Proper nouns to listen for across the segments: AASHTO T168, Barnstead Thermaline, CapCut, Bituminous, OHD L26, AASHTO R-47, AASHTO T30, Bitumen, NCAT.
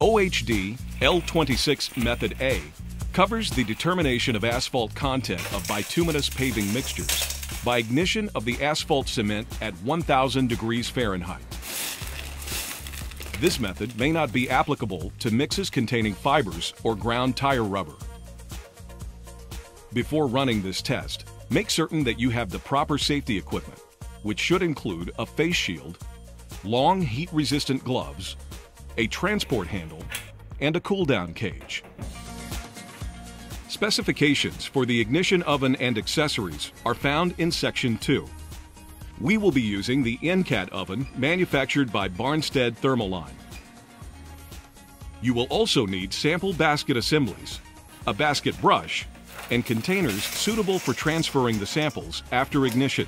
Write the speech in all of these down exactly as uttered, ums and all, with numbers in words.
O H D L twenty-six Method A covers the determination of asphalt content of bituminous paving mixtures by ignition of the asphalt cement at one thousand degrees Fahrenheit. This method may not be applicable to mixes containing fibers or ground tire rubber. Before running this test, make certain that you have the proper safety equipment, which should include a face shield, long heat-resistant gloves, a transport handle, and a cool-down cage. Specifications for the ignition oven and accessories are found in Section two. We will be using the N C A T oven manufactured by Barnstead Thermaline. You will also need sample basket assemblies, a basket brush, and containers suitable for transferring the samples after ignition.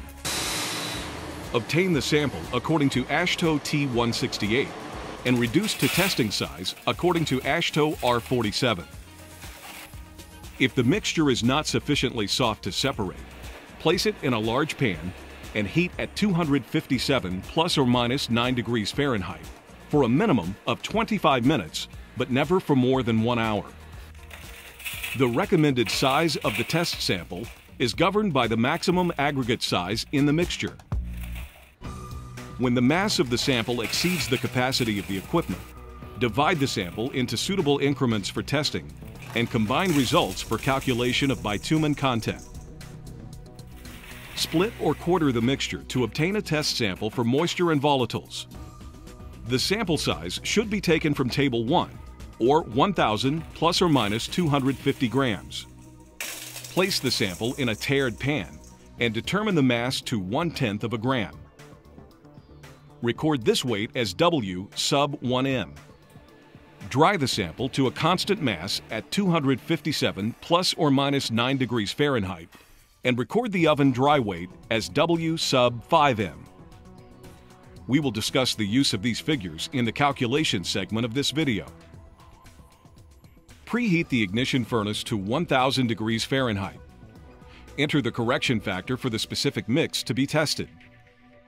Obtain the sample according to AASHTO T one sixty-eight. And reduced to testing size according to AASHTO R forty-seven. If the mixture is not sufficiently soft to separate, place it in a large pan and heat at two hundred fifty-seven plus or minus nine degrees Fahrenheit for a minimum of twenty-five minutes, but never for more than one hour. The recommended size of the test sample is governed by the maximum aggregate size in the mixture. When the mass of the sample exceeds the capacity of the equipment, divide the sample into suitable increments for testing and combine results for calculation of bitumen content. Split or quarter the mixture to obtain a test sample for moisture and volatiles. The sample size should be taken from Table one, or one thousand plus or minus two hundred fifty grams. Place the sample in a tared pan and determine the mass to one-tenth of a gram. Record this weight as W sub one M. Dry the sample to a constant mass at two hundred fifty-seven plus or minus nine degrees Fahrenheit and record the oven dry weight as W sub five M. We will discuss the use of these figures in the calculation segment of this video. Preheat the ignition furnace to one thousand degrees Fahrenheit. Enter the correction factor for the specific mix to be tested.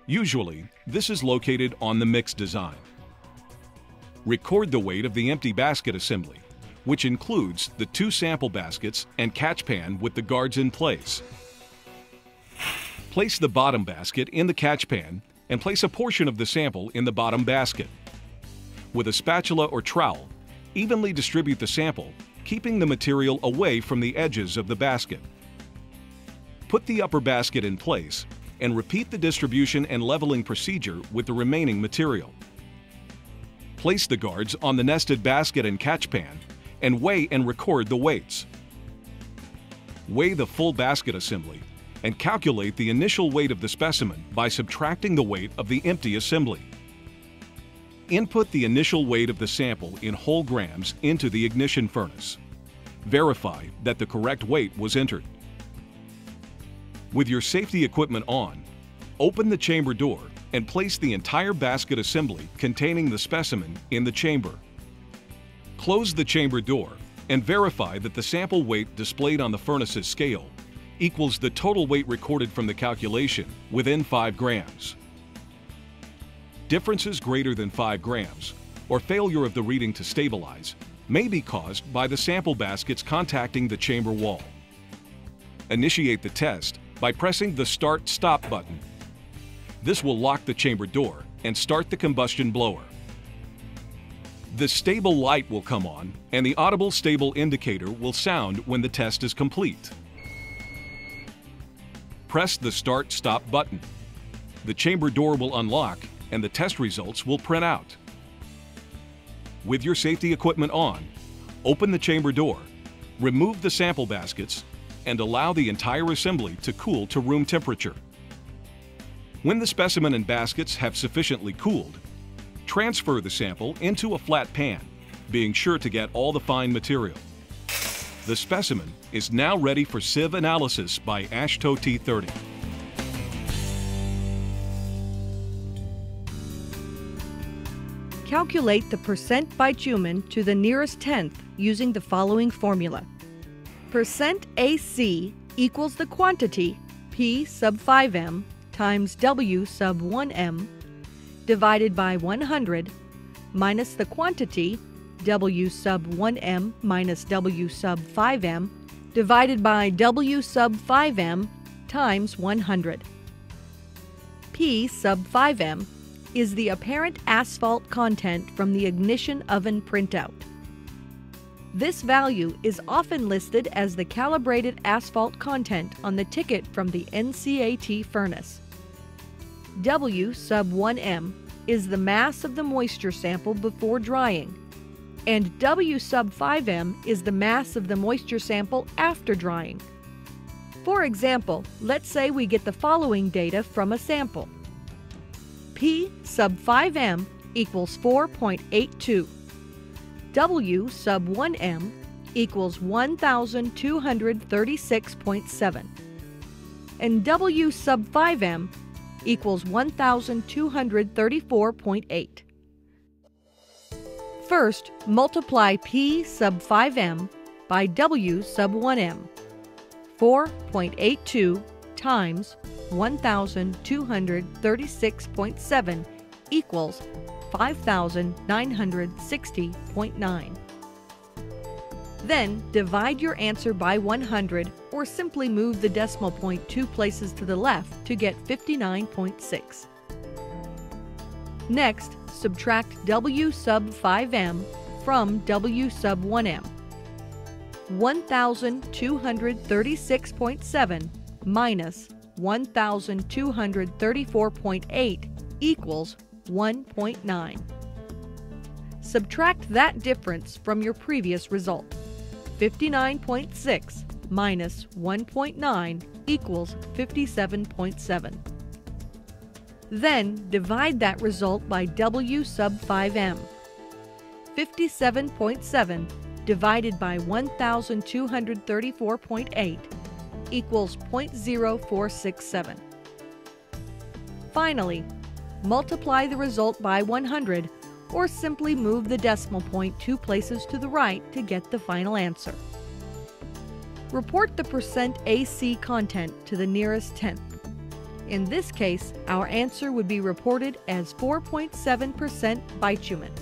Usually, this is located on the mix design. Record the weight of the empty basket assembly, which includes the two sample baskets and catch pan with the guards in place. Place the bottom basket in the catch pan and place a portion of the sample in the bottom basket. With a spatula or trowel, evenly distribute the sample, keeping the material away from the edges of the basket. Put the upper basket in place and repeat the distribution and leveling procedure with the remaining material. Place the guards on the nested basket and catch pan and weigh and record the weights. Weigh the full basket assembly and calculate the initial weight of the specimen by subtracting the weight of the empty assembly. Input the initial weight of the sample in whole grams into the ignition furnace. Verify that the correct weight was entered. With your safety equipment on, open the chamber door and place the entire basket assembly containing the specimen in the chamber. Close the chamber door and verify that the sample weight displayed on the furnace's scale equals the total weight recorded from the calculation within five grams. Differences greater than five grams, or failure of the reading to stabilize, may be caused by the sample baskets contacting the chamber wall. Initiate the test by pressing the Start-Stop button. This will lock the chamber door and start the combustion blower. The stable light will come on and the audible stable indicator will sound when the test is complete. Press the Start-Stop button. The chamber door will unlock and the test results will print out. With your safety equipment on, open the chamber door, remove the sample baskets, and allow the entire assembly to cool to room temperature. When the specimen and baskets have sufficiently cooled, transfer the sample into a flat pan, being sure to get all the fine material. The specimen is now ready for sieve analysis by AASHTO T thirty. Calculate the percent bitumen to the nearest tenth using the following formula. Percent A C equals the quantity P sub five M times W sub one M divided by one hundred minus the quantity W sub one m minus W sub five m divided by W sub five m times one hundred. P sub five m is the apparent asphalt content from the ignition oven printout. This value is often listed as the calibrated asphalt content on the ticket from the N C A T furnace. W sub one m is the mass of the moisture sample before drying, and W sub five m is the mass of the moisture sample after drying. For example, let's say we get the following data from a sample. P sub five m equals four point eight two. W sub one m equals one thousand two hundred thirty-six point seven. And W sub five m equals one thousand two hundred thirty-four point eight. First, multiply P sub five m by W sub one m, four point eight two times one thousand two hundred thirty-six point seven equals five thousand nine hundred sixty point nine. Then divide your answer by one hundred, or simply move the decimal point two places to the left to get fifty-nine point six. Next, subtract W sub five m from W sub one m. one thousand two hundred thirty-six point seven minus one thousand two hundred thirty-four point eight equals one point nine. Subtract that difference from your previous result. fifty-nine point six minus one point nine equals fifty-seven point seven. Then divide that result by W sub five m. fifty-seven point seven divided by one thousand two hundred thirty-four point eight equals zero point zero four six seven. Finally, multiply the result by one hundred, or simply move the decimal point two places to the right to get the final answer. Report the percent A C content to the nearest tenth. In this case, our answer would be reported as four point seven percent bitumen.